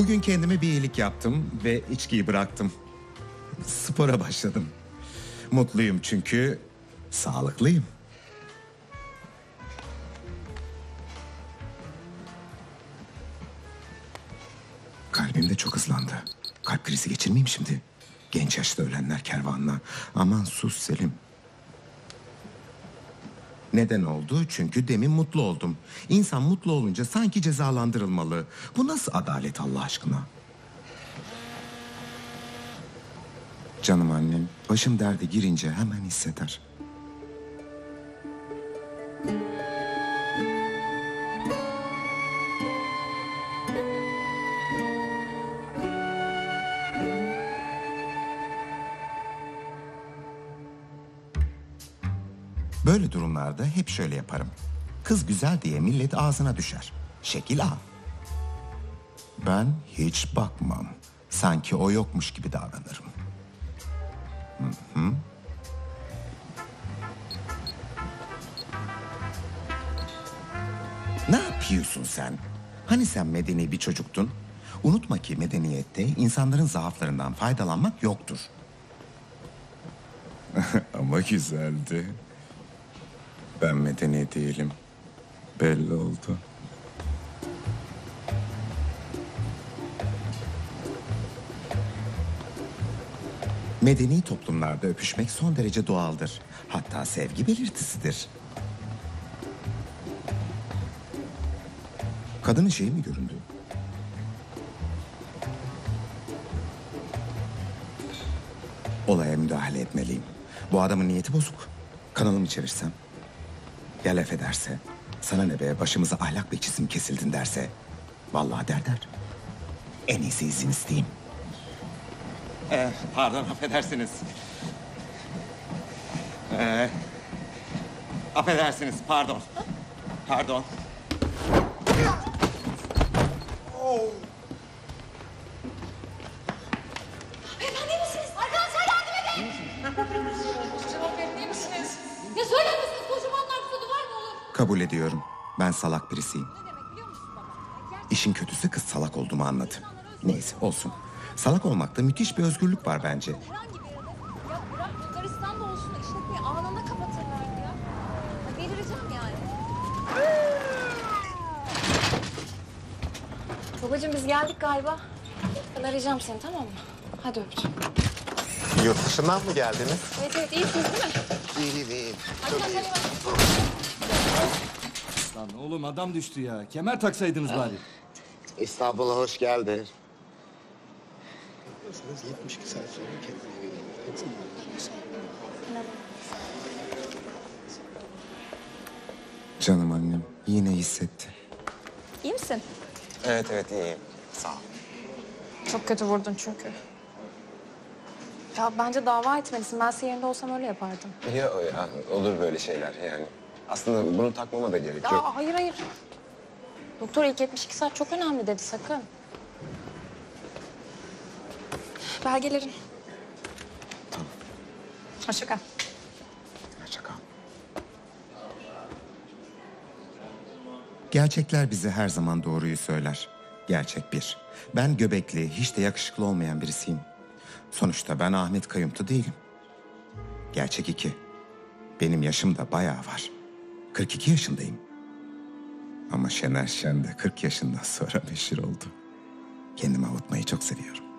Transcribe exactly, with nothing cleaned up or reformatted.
Bugün kendime bir iyilik yaptım ve içkiyi bıraktım. Spora başladım. Mutluyum çünkü sağlıklıyım. Kalbim de çok hızlandı. Kalp krizi geçirmeyeyim şimdi. Genç yaşta ölenler kervanına. Aman sus Selim. Neden oldu? Çünkü demin mutlu oldum. İnsan mutlu olunca sanki cezalandırılmalı. Bu nasıl adalet Allah aşkına? Canım annem, başım derde girince hemen hisseder. Böyle durumlarda hep şöyle yaparım. Kız güzel diye millet ağzına düşer. Şekil A. Ben hiç bakmam. Sanki o yokmuş gibi davranırım. Hı hı. Ne yapıyorsun sen? Hani sen medeni bir çocuktun? Unutma ki medeniyette insanların zaaflarından faydalanmak yoktur. Ama güzeldi. Ben medeni değilim. Belli oldu. Medeni toplumlarda öpüşmek son derece doğaldır. Hatta sevgi belirtisidir. Kadının şeyi mi göründü? Olaya müdahale etmeliyim. Bu adamın niyeti bozuk. Kanalımı çevirsem. Ya laf ederse, sana ne be başımıza ahlak bekçisi mi kesildin derse, vallahi der der. En iyisi izin isteyeyim. Ee, pardon, affedersiniz. Ee, affedersiniz, pardon. Pardon. Beyefendi iyi misiniz? Arkadaşlar yardım edin! Cevap verin, iyi misiniz? Ne söylemişsiniz? Kocamanlar kusudu var mı olur? Kabul ediyorum. Ben salak birisiyim. Ne demek biliyor musun baba? Gerçekten... İşin kötüsü kız salak olduğumu anladı. Neyse, olsun. Salak olmakta müthiş bir özgürlük var bence. Herhangi bir yere ya bırak Bulgaristan'da olsun işletmeyi anında kapatırlardı ya. Ya delireceğim yani. Babacığım biz geldik galiba. Ben arayacağım seni tamam mı? Hadi öpeceğim. Yurt dışından mı geldiniz? Evet evet iyisiniz değil mi? İyiyim iyiyim. Hadi hadi hadi. Lan oğlum adam düştü ya. Kemer taksaydınız bari. İstanbul'a hoş geldin. yetmiş iki saat sonra kendine gelin. Canım annem yine hissetti. İyi misin? Evet evet iyiyim. Sağ ol. Çok kötü vurdun çünkü. Ya bence dava etmelisin. Ben senin yerinde olsam öyle yapardım. Ya, ya olur böyle şeyler yani. Aslında bunu takmama da gerek ya, yok. Hayır hayır. Doktor ilk yetmiş iki saat çok önemli dedi sakın. Belgelerin. Tamam. Hoşça kal. Hoşça kal. Gerçekler bize her zaman doğruyu söyler. Gerçek bir. Ben göbekli, hiç de yakışıklı olmayan birisiyim. Sonuçta ben Ahmet Kayıntı değilim. Gerçek iki. Benim yaşım da bayağı var. kırk iki yaşındayım. Ama Şener Şen de kırk yaşından sonra meşhur oldu. Kendimi avutmayı çok seviyorum.